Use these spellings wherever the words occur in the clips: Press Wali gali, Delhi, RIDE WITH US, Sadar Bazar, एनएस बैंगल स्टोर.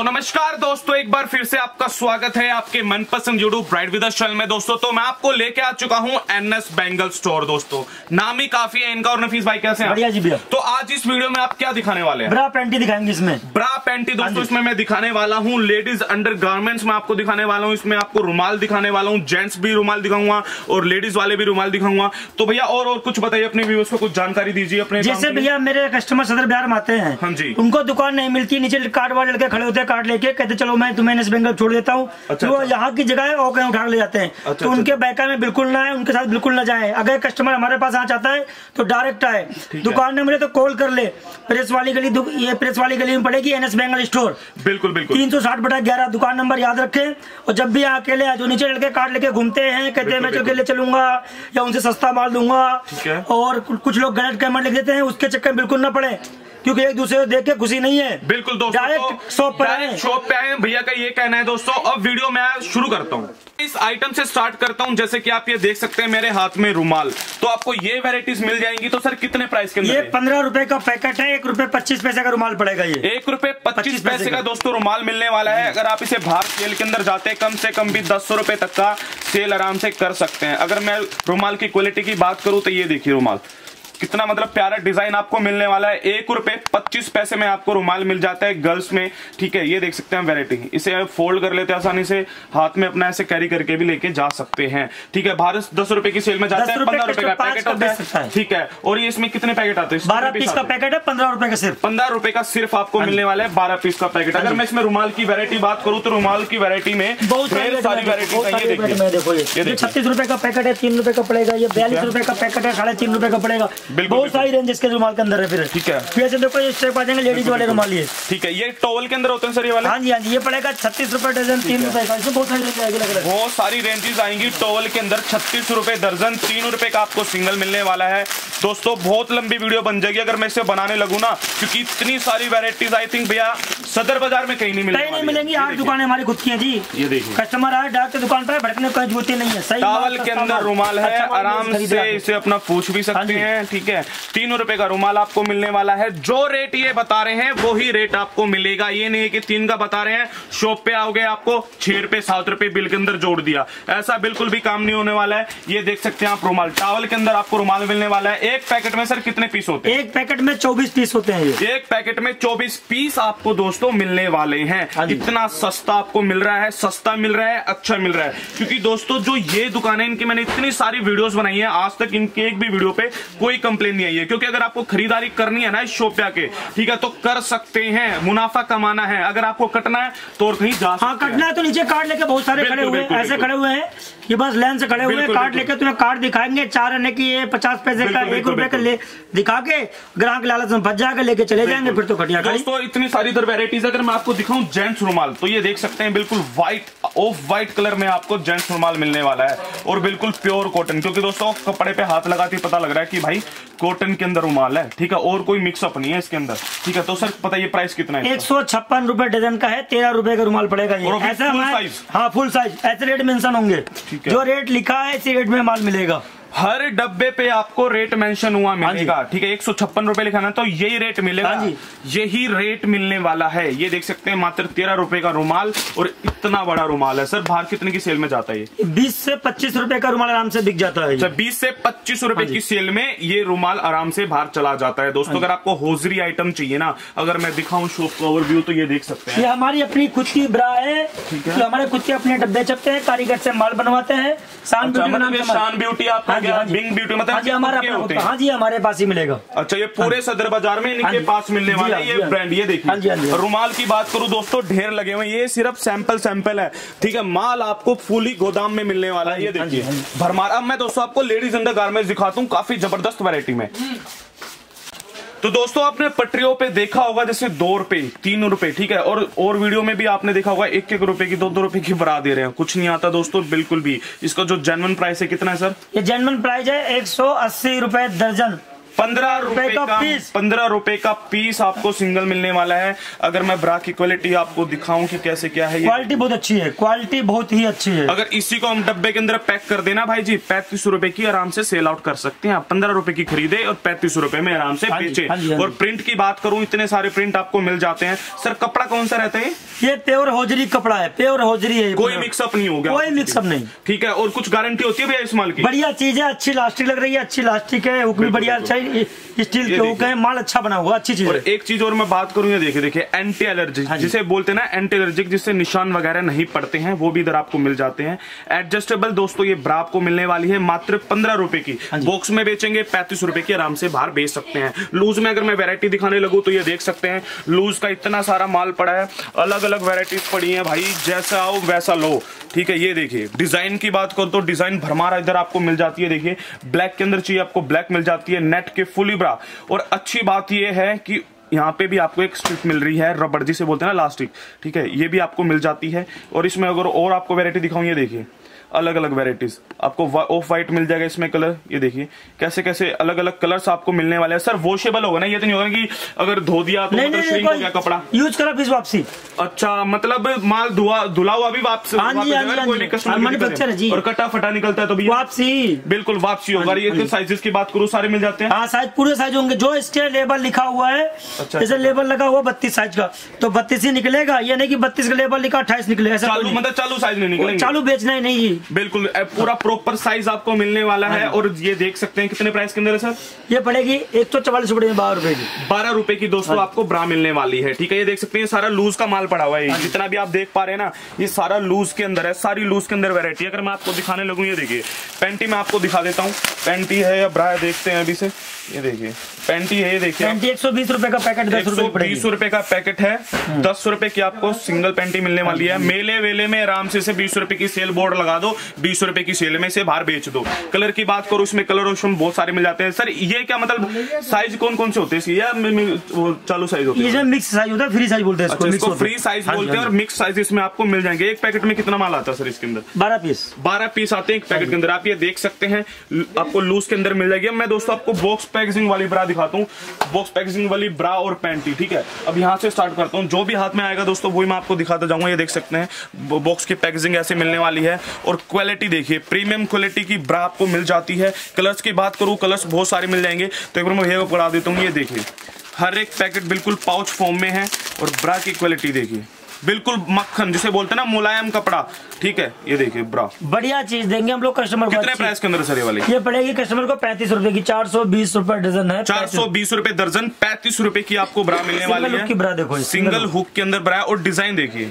तो नमस्कार दोस्तों, एक बार फिर से आपका स्वागत है आपके मनपसंद YouTube ride with us channel में। दोस्तों तो मैं आपको लेके आ चुका हूं एनएस बैंगल स्टोर। दोस्तों नाम ही काफी है इनका। और नफीस भाई कैसे हैं? बढ़िया जी भैया। तो आज इस वीडियो में आप क्या दिखाने वाले हैं? ब्रा पैंटी दिखाएंगे। इसमें ब्रा पैंटी दोस्तों इसमें मैं दिखाने वाला हूँ लेडीज अंडर गार्मेंट्स में आपको दिखाने वाला हूँ। इसमें आपको रुमाल दिखाने वाला हूँ, जेंट्स भी रुमाल दिखाऊंगा और लेडीज वाले भी रुमाल दिखाऊंगा। तो भैया और कुछ बताइए, अपने व्यूअर्स को कुछ जानकारी दीजिए अपने। जैसे भैया मेरे कस्टमर सदर बाजार में आते हैं, हाँ जी, उनको दुकान नहीं मिलती, नीचे कार्ड वार्ड लड़के खड़े होते कार्ड लेके, कहते चलो मैं तुम्हें एनएस बैंगल छोड़ देता हूँ। अच्छा, तो अच्छा। यहाँ की जगह है और कहीं उठा ले जाते हैं। अच्छा, तो उनके बैका में बिल्कुल ना आए, उनके साथ बिल्कुल ना जाए। अगर कस्टमर हमारे पास आ जाता है तो डायरेक्ट आए, दुकान न मिले तो कॉल कर ले। प्रेस वाली गली, ये प्रेस वाली गली में पड़ेगी एनएस बैंगल स्टोर, बिल्कुल बिल्कुल 360/11 दुकान नंबर याद रखे। और जब भी यहाँ अकेले जो नीचे लड़के कार्ड लेके घूमते हैं, कहते हैं मैं अकेले चलूंगा या उनसे सस्ता माल दूंगा, और कुछ लोग गलत कमेंट लिख देते हैं, उसके चक्कर बिल्कुल ना पड़े, क्योंकि एक दूसरे को देख के खुशी नहीं है। बिल्कुल दोस्तों डायरेक्ट शॉप पे आए, भैया का ये कहना है। दोस्तों अब वीडियो मैं शुरू करता हूँ, इस आइटम से स्टार्ट करता हूँ। जैसे कि आप ये देख सकते हैं मेरे हाथ में रुमाल, तो आपको ये वैरायटीज मिल जाएंगी। तो सर कितने प्राइस के अंदर? ये 15 रुपए का पैकेट है, 1 रुपए 25 पैसे का रुमाल पड़ेगा। ये 1 रुपए 25 पैसे का दोस्तों रुमाल मिलने वाला है। अगर आप इसे बाहर सेल के अंदर जाते कम से कम भी 1,000 रुपए तक का सेल आराम से कर सकते हैं। अगर मैं रुमाल की क्वालिटी की बात करूँ तो ये देखिए रुमाल कितना मतलब प्यारा डिजाइन आपको मिलने वाला है। 1 रुपए 25 पैसे में आपको रुमाल मिल जाता है गर्ल्स में, ठीक है। ये देख सकते हैं वैरायटी, इसे फोल्ड कर लेते हैं आसानी से, हाथ में अपना ऐसे कैरी करके भी लेके जा सकते हैं, ठीक है। भारत 10 रुपए की सेल में जाता है, 15 रुपए का पैकेट होता है, ठीक है। और ये इसमें कितने पैकेट आते हैं? 12 पीस का पैकेट है, 15 रुपए का सिर्फ। 15 रुपए का सिर्फ आपको मिलने वाला है 12 पीस का पैकेट। अगर मैं इसमें रुमाल की वैरायटी बात करूँ तो रुमाल की वैरायटी में बहुत सारी वैरायटी है। 36 रुपए का पैकेट है, 3 रुपए का पड़ेगा। ये 42 रुपए का पैकेट है, 3.5 रुपए का पड़ेगा। बहुत सारी रेंज इसके रुमाल के अंदर है फिर, ठीक है। फिर देखो ये स्टेप आ जाएंगे लेडीज वाले रुमाल, ये ठीक है। ये टॉवल के अंदर होते हैं सर ये वाले, हाँ जी हाँ जी। ये पड़ेगा 36 रुपए दर्जन, 3 रुपए का। इसमें बहुत सारी रेंजेस आएंगी टॉवल के अंदर। 36 रुपए दर्जन, 3 रुपए का आपको सिंगल मिलने वाला है। दोस्तों बहुत लंबी वीडियो बन जाएगी अगर मैं इसे बनाने लगू ना, क्योंकि इतनी सारी वेराइटीज आई थिंक भैया सदर बाजार में कहीं नहीं मिलेगी, कहीं नहीं मिलेंगी। 8 दुकानें हमारी खुद की हैं जी। ये देखिए कस्टमर आए डायरेक्ट दुकान पर, भटकने का जरूरत नहीं है। सही टॉवल के अंदर रुमाल है, आराम से इसे अपना पूछ भी सकते हैं, ठीक है। 3 रुपए का रुमाल आपको मिलने वाला है। जो रेट ये बता रहे हैं वही रेट आपको मिलेगा, ये नहीं है कि 3 का बता रहे हैं शॉप पे आओगे आपको 6 रुपए 7 रुपए बिल के अंदर जोड़ दिया, ऐसा बिल्कुल भी काम नहीं होने वाला है। ये देख सकते हैं आप रुमाल टॉवल के अंदर आपको रुमाल मिलने वाला है। एक पैकेट में सर कितने पीस होते हैं? एक पैकेट में 24 पीस होते हैं। एक पैकेट में 24 पीस आपको दोस्तों मिलने वाले हैं। इतना सस्ता आपको मिल रहा है, सस्ता मिल रहा है, अच्छा मिल रहा है। क्योंकि दोस्तों जो ये दुकान है इनकी मैंने इतनी सारी वीडियोस बनाई है, आज तक इनके एक भी वीडियो पे कोई कंप्लेन नहीं आई है। क्योंकि अगर आपको खरीदारी करनी है ना इस शॉप पे आके, ठीक है, तो कर सकते हैं। मुनाफा कमाना है, अगर आपको कटना है तो और कहीं जा सकते हैं। कटना है तो नीचे कार्ड लेके बहुत सारे खड़े हुए हैं, ऐसे खड़े हुए हैं कि बस लाइन से खड़े हुए हैं। कार्ड लेके तुम्हें कार्ड दिखाएंगे, 4 आने की 50 पैसे का, 1 रुपए का ले दिखा के ग्राहक लालच में फंस जाएगा, लेके चले जाएंगे फिर तो खटिया। दोस्तों इतनी सारी इधर वेराइटीज। अगर मैं आपको दिखाऊं जेंट्स रुमाल, तो ये देख सकते हैं बिल्कुल व्हाइट ऑफ व्हाइट कलर में आपको जेंट्स रुमाल मिलने वाला है, और बिल्कुल प्योर कॉटन। क्योंकि दोस्तों कपड़े पे हाथ लगाते पता लग रहा है कि भाई कॉटन के अंदर रुमाल है, ठीक है, और कोई मिक्सअप नहीं है इसके अंदर, ठीक है। तो सर पता ये प्राइस कितना है? 156 रुपए दर्जन का है, 13 रुपए का रुमाल पड़ेगा। हाँ फुल साइज, ऐसे रेट मेंशन होंगे, जो रेट लिखा है इसी रेट में माल मिलेगा। हर डब्बे पे आपको रेट मेंशन हुआ मिलेगा, ठीक है। 156 रुपए लिखा ना, तो यही रेट मिलेगा, यही रेट मिलने वाला है। ये देख सकते हैं मात्र 13 रुपए का रुमाल, और इतना बड़ा रुमाल है। सर बाहर कितने की सेल में जाता है? 20 से 25 रुपए का रुमाल आराम से बिक जाता है। 20 से 25 रुपए की सेल में ये रुमाल आराम से बाहर चला जाता है। दोस्तों अगर आपको होजरी आइटम चाहिए ना, अगर मैं दिखाऊं शॉप का ओवरव्यू तो ये देख सकते हैं, ये हमारी अपनी खुद की ब्रा है, हमारे खुद के अपने डब्बे छपते हैं, कारीगर से माल बनवाते हैं। शान ब्यूटी आप बिंग ब्यूटी मतलब होते हैं, हाँ जी हमारे पास ही मिलेगा। अच्छा ये पूरे सदर बाजार में इनके पास मिलने वाला है ये ब्रांड। ये देखिए रुमाल की बात करूं दोस्तों ढेर लगे हुए, ये सिर्फ सैंपल है, ठीक है। माल आपको फूली गोदाम में मिलने वाला है। ये देखिए भरमार। अब मैं दोस्तों आपको लेडीज अंडर गारमेंट्स दिखाता हूँ काफी जबरदस्त वैरायटी में। तो दोस्तों आपने पटरियों पे देखा होगा जैसे 2 रुपए 3 रुपए, ठीक है, और वीडियो में भी आपने देखा होगा 1-1 रुपए की 2-2 रुपए की बरा दे रहे हैं। कुछ नहीं आता दोस्तों बिल्कुल भी। इसका जो जेन्युइन प्राइस है कितना है सर? ये जेन्युइन प्राइस है 180 रुपए दर्जन, 15 रुपए का पीस। 15 रुपए का पीस आपको सिंगल मिलने वाला है। अगर मैं ब्रा की क्वालिटी आपको दिखाऊं कि कैसे क्या है, क्वालिटी बहुत अच्छी है, क्वालिटी बहुत ही अच्छी है। अगर इसी को हम डब्बे के अंदर पैक कर देना भाई जी, 35 रुपए की आराम से सेल आउट कर सकते हैं। 15 रुपए की खरीदे और 35 रुपए में आराम से बेचे। और प्रिंट की बात करूं इतने सारे प्रिंट आपको मिल जाते हैं। सर कपड़ा कौन सा रहता है? ये प्योर होजरी कपड़ा है, प्योर होजरी है, कोई मिक्सअप नहीं होगा, कोई मिक्सअप नहीं। ठीक है, और कुछ गारंटी होती है भैया इस माल की? बढ़िया चीज है, अच्छी लास्टिक लग रही है, अच्छी लास्टिक है, हुक भी बढ़िया स्टील के हुक है, माल अच्छा बना हुआ, अच्छी चीज। और एक चीज और मैं बात करूँ, देखिए देखिए एंटी एलर्जिक जिसे बोलते हैं ना, एंटी एलर्जिक जिससे निशान वगैरह नहीं पड़ते हैं, वो भी इधर आपको मिल जाते हैं। एडजस्टेबल दोस्तों ये ब्रा आपको मिलने वाली है मात्र 15 रुपए की, बॉक्स में बेचेंगे 35 रुपए की, आराम से बाहर बेच सकते हैं। लूज में अगर मैं वैरायटी दिखाने लगूं तो ये देख सकते हैं, लूज का इतना सारा माल पड़ा है, अलग अलग वैरायटीज पड़ी हैं भाई, जैसा आओ वैसा लो। ठीक है, ये देखिए डिजाइन की बात करो तो डिजाइन भरमार इधर आपको मिल जाती है। देखिए ब्लैक के अंदर चाहिए आपको ब्लैक मिल जाती है, नेट के फुली ब्रा। और अच्छी बात ये है कि यहाँ पे भी आपको एक स्ट्रिप मिल रही है, रबड़ जिसे बोलते हैं ना लास्टिक, ठीक है, ये भी आपको मिल जाती है। और इसमें अगर और आपको वैरायटी दिखाऊँ, ये देखिए अलग अलग वेराइटीज आपको ऑफ व्हाइट मिल जाएगा इसमें कलर, ये देखिए कैसे कैसे अलग अलग कलर्स आपको मिलने वाले हैं। सर वॉशेबल होगा ना, ये तो नहीं होगा कि अगर धो दिया तो मतलब श्रिंक हो गया कपड़ा, यूज करा फिर वापसी। अच्छा, मतलब माल धुला हुआ भी वापस और कटा फटा निकलता है तो वापसी, बिल्कुल वापसी होगा। ये साइजेस की बात करूँ, सारे मिल जाते हैं, साइज पूरे साइज होंगे जो इसके लेबल लिखा हुआ है। जैसे लेबल लगा हुआ 32 साइज का तो 32 ही निकलेगा, ये नहीं की 32 का लेबल लिखा 28 निकलेगा, मतलब चालू साइज नहीं निकलेगा, चालू बेचना ही नहीं, बिल्कुल पूरा प्रॉपर साइज आपको मिलने वाला है। और ये देख सकते हैं कितने प्राइस के अंदर है सर? ये पड़ेगी 144 रुपए, 12 रुपए की, 12 रुपए की दोस्तों आपको ब्रा मिलने वाली है। ठीक है, ये देख सकते हैं सारा लूज का माल पड़ा हुआ है, जितना भी आप देख पा रहे हैं ना, ये सारा लूज के अंदर है, सारी लूज के अंदर वेरायटी। अगर मैं आपको दिखाने लगूँ, ये देखिए पैंटी में आपको दिखा देता हूँ, पैंटी है या ब्रा है, देखते हैं अभी से। ये देखिए पैंटी है, ये देखिए 120 रुपए का पैकेट, 10 रुपए का पैकेट है, 10 रुपए की आपको सिंगल पैंटी मिलने वाली है। मेले वेले में आराम से 20 रुपए की सेल बोर्ड लगा दो, 20 रुपए की सेल में से बाहर बेच दो। कलर की बात करो, इसमें कलर ऑप्शन बहुत सारे मिल जाते हैं। सर ये क्या मतलब साइज कौन कौन से होते हैं? या चालू साइज होते हैं, मिक्स साइज होता है, फ्री साइज बोलते हैं इसको, इसको फ्री साइज बोलते हैं। और मिक्स साइज इसमें आपको मिल जाएंगे। एक पैकेट में कितना माल आता है सर इसके अंदर? 12 पीस आते हैं एक पैकेट के अंदर, आप ये देख सकते हैं, आपको लूज के अंदर मिल जाएगी। मैं दोस्तों आपको बॉक्स पैकेजिंग वाली ब्रा दिखाता हूँ, बॉक्स पैकेजिंग वाली ब्रा और पैंटी। ठीक है, अब यहाँ से स्टार्ट करता हूँ, जो भी हाथ में आएगा दोस्तों वही मैं आपको दिखाता जाऊंगा। ये देख सकते हैं बॉक्स की पैकेजिंग ऐसे मिलने वाली है, और क्वालिटी देखिए प्रीमियम क्वालिटी की ब्रा आपको मिल जाती है। कलर्स की बात करूँ, कलर्स बहुत सारे मिल जाएंगे, तो एक बार मैं भैया को पढ़ा देता हूँ। ये देखिए हर एक पैकेट बिल्कुल पाउच फॉर्म में है, और ब्रा की क्वालिटी देखिए बिल्कुल मक्खन जिसे बोलते हैं ना, मुलायम कपड़ा। ठीक है, ये देखिए ब्रा बढ़िया चीज देंगे हम लोग कस्टमर को। कितने प्राइस के अंदर सर ये वाली? ये पड़ेगी कस्टमर को 35 रुपए की, 420 रुपए दर्जन है, 420 रुपए दर्जन, 35 रुपए की आपको ब्रा मिलने वाली है। ब्रा देखो सिंगल हुक के अंदर ब्रा, और डिजाइन देखिए,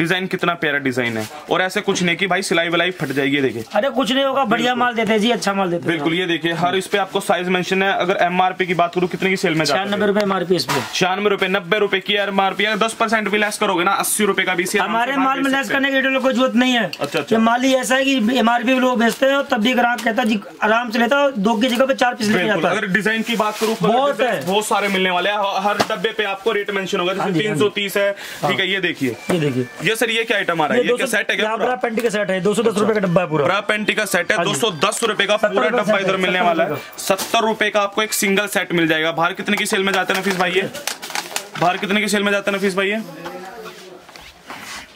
डिजाइन कितना प्यारा डिजाइन है, और ऐसे कुछ नहीं कि भाई सिलाई वलाई फट जाएगी। देखिए अरे कुछ नहीं होगा, बढ़िया माल देते हैं जी, अच्छा माल देते हैं बिल्कुल। ये देखिए हर इस पे आपको साइज मेंशन है। अगर एमआरपी की बात करूँ कितने की सेल में? 96 रुपए एमआरपी, 96 रुपए, 90 रुपए की एमआरपी। 10% भी लेस करोगे ना, 80 रुपए का भी हमारे माल में लेस करने की कोई जरूरत नहीं है। अच्छा, माल ही ऐसा है कि एमआरपी लोग बेचते हैं, तब भी ग्राहक कहता है आराम से लेता है, दो की जगह पे 4 पीस ले जाता है। अगर डिजाइन की बात करूँ बहुत सारे मिलने वाले हैं, हर डब्बे पे आपको रेट मेंशन होगा, जैसे 330 है। ठीक है, ये देखिए ये सर ये क्या आइटम आ रहा है? ये क्या सेट है? क्या ब्रा पैंटी का सेट है, 210 रुपए का डब्बा है पूरा, ब्रा पैंटी का सेट है 210 रुपए का पूरा डब्बा इधर मिलने वाला है। 70 रुपए का आपको एक सिंगल सेट मिल जाएगा। बाहर कितने की सेल में जाता है नफीस भाई ये? बाहर कितने की सेल में जाता है नफीस भाई ये?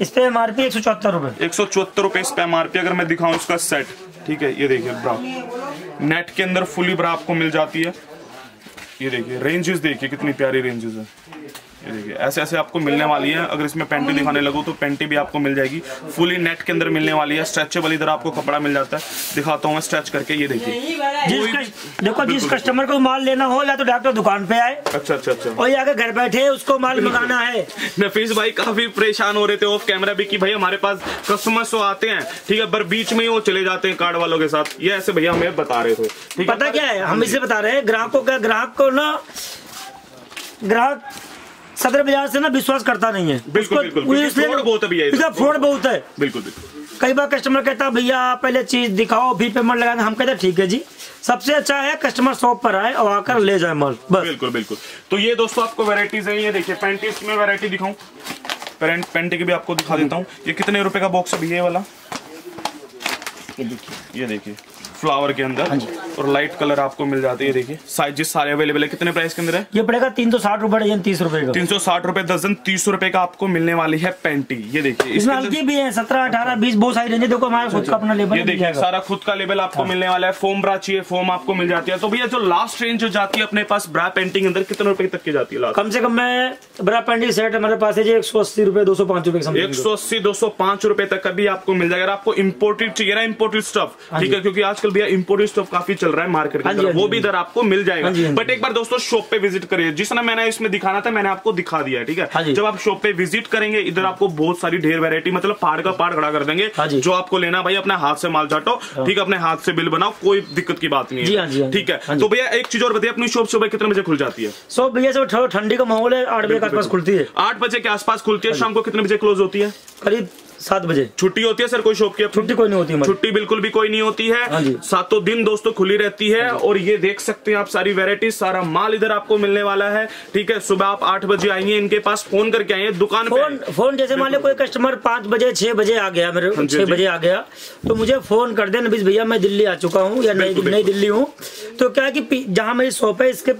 इस पे एमआरपी 174 रुपए, 174 रुपए इस पे एमआरपी। अगर मैं दिखाऊं इसका सेट, ठीक है, ये देखिए ब्रा नेट के अंदर फुली ब्रा आपको मिल जाती है। ये देखिए रेंजेस देखिए कितनी प्यारी रेंजेस है, ये देखिए ऐसे ऐसे आपको मिलने वाली है। अगर इसमें पैंटी दिखाने लगो तो पैंटी भी आपको मिल जाएगी, फुली नेट के अंदर मिलने वाली है। स्ट्रेचेबल इधर आपको कपड़ा मिल जाता है, दिखाता हूँ मैं स्ट्रेच करके। ये देखिए देखो, जिस कस्टमर को माल लेना हो या तो डॉक्टर दुकान पे आए, अच्छा अच्छा अच्छा, और अगर घर बैठे उसको माल मंगाना है। नफीस भाई काफी परेशान हो रहे थे ऑफ कैमरा भी कि भाई हमारे पास कस्टमर्स तो आते हैं, ठीक है, पर बीच में ही वो चले जाते हैं कार्ड वालों के साथ, ये ऐसे भैया हमें बता रहे थे। पता क्या है, हम इसे बता रहे हैं ग्राहकों का, ग्राहक को ना, ग्राहक सदर बाजार से ना विश्वास करता नहीं है, फ्रॉड बहुत है। बिल्कुल कई बार कस्टमर कहता है भैया पहले चीज दिखाओ फिर पेमेंट लगाएंगे, हम कहते हैं ठीक है जी। सबसे अच्छा है कस्टमर शॉप पर आए और आकर ले जाए माल, बिल्कुल बिल्कुल। तो ये दोस्तों आपको वैरायटीज है, ये देखिए पैंटीज में वैरायटी दिखाऊं, पैंटी की भी आपको दिखा देता हूँ। ये कितने रुपए का बॉक्स है भैया वाला? ये देखिए फ्लावर के अंदर और लाइट कलर आपको मिल जाती है। देखिए साइजेस सारे अवेलेबल है। कितने प्राइस के अंदर है ये? पड़ेगा 360 रुपए डजन, 30 रुपए का। 360 रुपए दर्जन, 30 रुपए का आपको मिलने वाली है पैंटी। ये देखिए इसमें हल्की भी है, 17, 18, 20 बहुत सारी रेंज है। देखो हमारा खुद का अपना लेबल, ये देखिए सारा खुद का लेबल आपको मिलने वाला है। फोम ब्रा चाहिए, फोम आपको मिल जाती है। तो भैया जो लास्ट रेंज जो जाती है अपने पास ब्रा पेंटिंग अंदर कितने रुपए तक की जाती है? कम से कम मैं ब्रा पेंटिंग सेट हमारे पास है 180 रुपए, 205 रुपए, 180, 205 रुपए तक का भी आपको मिल जाएगा। आपको इम्पोर्टेड चाहिए ना, इम्पोर्टेड स्टफ, ठीक है, क्योंकि आजकल भैया इम्पोर्टेड स्टफ काफी चल रहा है मार्केट के अंदर, वो भी इधर आपको मिल जाएगा। बट एक बार दोस्तों शॉप पे विजिट करिए, जिस तरह मैंने इसमें दिखाना था मैंने आपको दिखा दिया, ठीक है। जब आप शॉप पे विजिट करेंगे इधर आपको बहुत सारी ढेर वैरायटी, मतलब पहाड़ का पहाड़ खड़ा कर देंगे। जो आपको लेना भाई अपने हाथ से माल चाटो, ठीक है, अपने हाथ से बिल बनाओ, कोई दिक्कत की बात नहीं है, ठीक है। तो भैया एक चीज और बताइए, अपनी शॉप सुबह कितने बजे खुल जाती है? सो भैया ठंडी का माहौल है, 8 बजे के आसपास खुलती है। 8 बजे के आसपास खुलती है। शाम को कितने बजे क्लोज होती है? करीब 7 बजे। छुट्टी होती है सर कोई शॉप की? छुट्टी कोई नहीं होती है, छुट्टी बिल्कुल भी कोई नहीं होती है, सातों दिन दोस्तों खुली रहती है। और ये देख सकते हैं आप सारी वैरायटी, सारा माल इधर आपको मिलने वाला है, ठीक है। सुबह आप 8 बजे आएंगे, इनके पास फोन करके आइए दुकान पे। फोन जैसे मान लो कोई कस्टमर 5 बजे 6 बजे आ गया, मेरे 6 बजे आ गया तो मुझे फोन कर दे, नफीस भैया मैं दिल्ली आ चुका हूँ या नई दिल्ली हूँ, तो क्या की जहाँ मेरी शॉप है इसके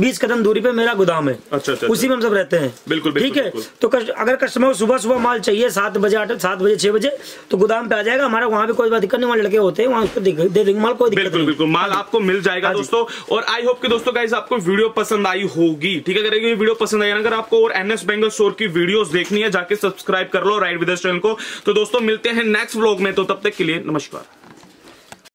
20 कदम दूरी पे मेरा गोदाम है। अच्छा, उसी में हम सब रहते हैं, बिल्कुल ठीक है। तो अगर कस्टमर को सुबह सुबह माल चाहिए 7 बजे, 8, 7 बजे, 6 बजे तो गोदाम पे आ जाएगा हमारा। वहाँ भी कोई दिक्कत नहीं, वहाँ लड़के होते हैं, वहाँ उसको दे देंगे माल, कोई बिल्कुल बिल्कुल माल आपको मिल जाएगा दोस्तों। और आई होप कि दोस्तों गाइस आपको वीडियो पसंद आई होगी, ठीक है। अगर ये वीडियो पसंद आई, अगर आपको और एनएस बैंगल्स स्टोर की वीडियोस देखनी है, जाके सब्सक्राइब कर लो राइड विद अस चैनल को। तो दोस्तों मिलते हैं नेक्स्ट व्लॉग में, तो तब तक के लिए नमस्कार।